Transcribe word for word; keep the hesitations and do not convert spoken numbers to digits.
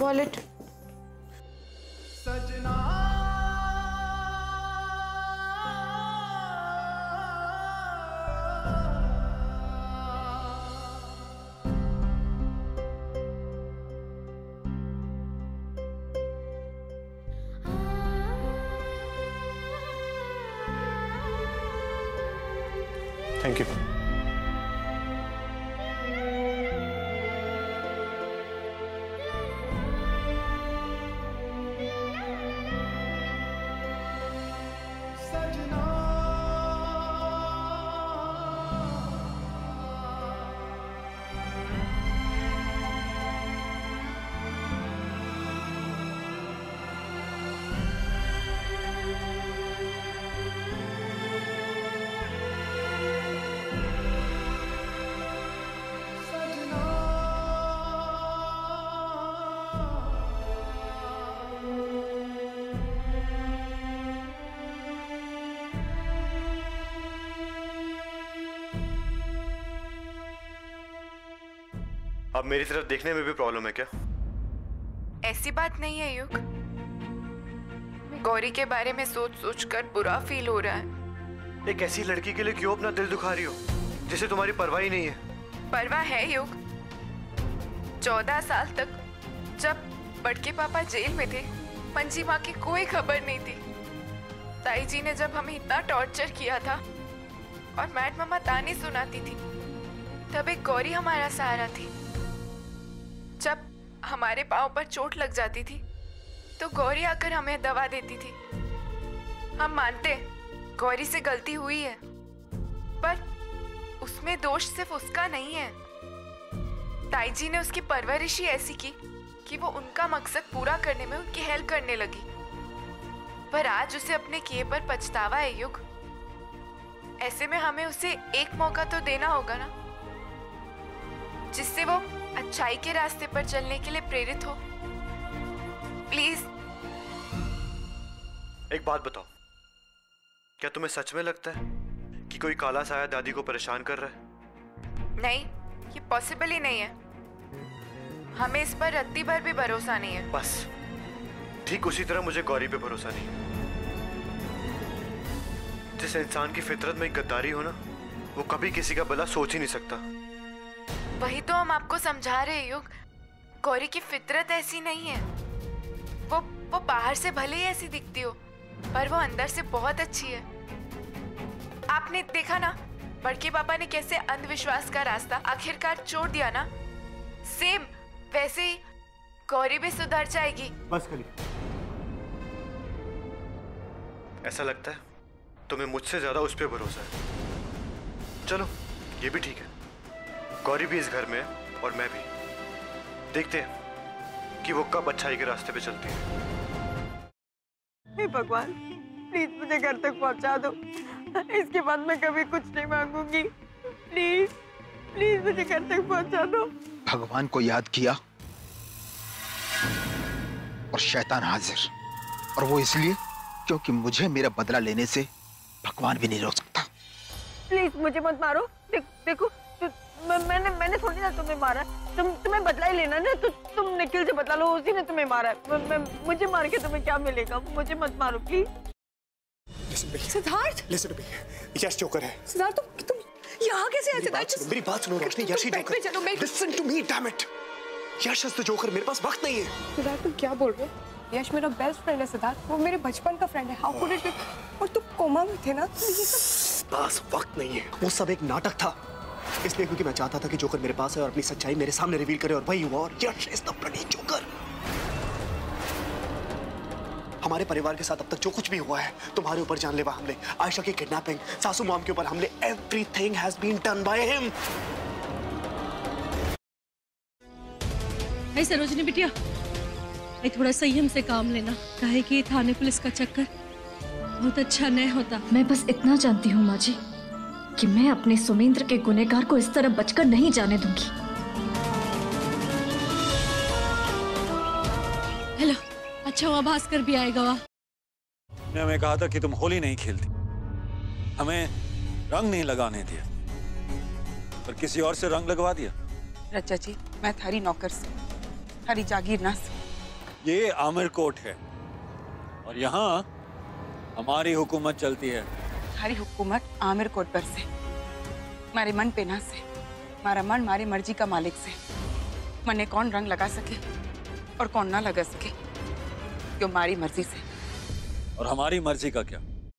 Wallet. सजना thank you. अब मेरी तरफ देखने में भी प्रॉब्लम है क्या? ऐसी बात नहीं है युग। गौरी के बारे में सोच सोच कर बुरा फील हो रहा है। एक ऐसी लड़की के लिए क्यों अपना दिल दुखा रही हो जिसे तुम्हारी परवाह ही नहीं है? परवाह है युग। चौदह साल तक जब बड़के पापा जेल में थे, मंजी माँ की कोई खबर नहीं थी। ताई जी ने जब हमें इतना टॉर्चर किया था और मैड मामा ताने सुनाती थी, तब एक गौरी हमारा सहारा थी। जब हमारे पाँव पर चोट लग जाती थी तो गौरी आकर हमें दवा देती थी। हम मानते गौरी से गलती हुई है, पर उसमें दोष सिर्फ उसका नहीं है। ताई जी ने उसकी परवरिश ही ऐसी की कि वो उनका मकसद पूरा करने में उनकी हेल्प करने लगी। पर आज उसे अपने किए पर पछतावा है युग। ऐसे में हमें उसे एक मौका तो देना होगा ना, जिससे वो अच्छाई के रास्ते पर चलने के लिए प्रेरित हो। प्लीज एक बात बताओ, क्या तुम्हें सच में लगता है कि कोई काला साया दादी को परेशान कर रहा है? नहीं, ये पॉसिबल ही नहीं है। हमें इस पर रत्ती भर भी भरोसा नहीं है। बस ठीक उसी तरह मुझे गौरी पे भरोसा नहीं है। जिस इंसान की फितरत में गद्दारी हो ना, वो कभी किसी का भला सोच ही नहीं सकता। वही तो हम आपको समझा रहे युग। गौरी की फितरत ऐसी नहीं है। वो वो बाहर से भले ही ऐसी दिखती हो, पर वो अंदर से बहुत अच्छी है। आपने देखा ना, बड़के पापा ने कैसे अंधविश्वास का रास्ता आखिरकार छोड़ दिया ना, सेम वैसे ही गौरी भी सुधर जाएगी। बस करी। ऐसा लगता है तुम्हें मुझसे ज्यादा उस पर भरोसा है। चलो ये भी ठीक है। गौरी भी इस घर में है और मैं भी। देखते हैं कि वो कब अच्छाई के रास्ते पे चलती है। हे भगवान, प्लीज मुझे घर तक पहुंचा दो। इसके बाद मैं कभी कुछ नहीं मांगूंगी। प्लीज प्लीज मुझे घर तक पहुंचा दो। भगवान को याद किया और शैतान हाजिर, और वो इसलिए क्योंकि मुझे मेरा बदला लेने से भगवान भी नहीं रोक सकता। प्लीज मुझे मत मारो। देख, देखो मैंने मैंने थोड़ी ना तुम्हें मारा। तुम तुम्हें बदला ही लेना ना, तो तुम निखिल से बदला लो, उसी ने तुम्हें मारा है। मुझे मार के तुम्हें क्या मिलेगा? मुझे मत मारो please. Siddharth, listen to me, Yash joker है। सिद्धार्थ तुम तुम यहाँ कैसे आए? सिद्धार्थ मेरी बात सुनो रोशनी, यश ही जोकर। चलो मैं listen to me damn it, Yash is the joker. मेरे पास वक्त नहीं है। सिद्धार्थ तुम क्या बोल रहे हो? यश मेरा बेस्ट फ्रेंड है सिद्धार्थ, वो मेरे बचपन का फ्रेंड है। How could it be? और तुम कोमा में थे ना, बस वक्त नहीं है। वो सब एक नाटक था, इसलिए क्योंकि मैं चाहता था कि जोकर मेरे पास है और अपनी सच्चाई मेरे सामने रिवील करे, और वही हुआ। और Yash is the bloody joker. हमारे परिवार के साथ अब तक जो कुछ भी हुआ है, तुम्हारे ऊपर जानलेवा हमले, आयशा की किडनैपिंग, सासू मॉम के ऊपर हमले, everything has been done by him. नहीं सरोजनी बिटिया, नहीं थोड़ा संयम से काम लेना। काहे कि थाने पुलिस का चक्कर बहुत अच्छा नहीं होता। मैं बस इतना जानती हूँ माँ जी कि मैं अपने सुमेंद्र के गुनहगार को इस तरह बचकर नहीं जाने दूंगी। हेलो, अच्छा हुआ भास्कर भी आएगा। ने हमें कहा था कि तुम होली नहीं खेलती, हमें रंग नहीं लगाने दिया, पर किसी और से रंग लगवा दिया। रचा जी, मैं थारी नौकर से, थारी जागीर ना से। ये आमिर कोट है और यहाँ हमारी हुकूमत चलती है। हमारी हुकूमत आमिर कोट पर से, मारे मन पे ना से, मारा मन मारी मर्जी का मालिक से। मने कौन रंग लगा सके और कौन ना लगा सके, क्यों मारी मर्जी से। और हमारी मर्जी का क्या?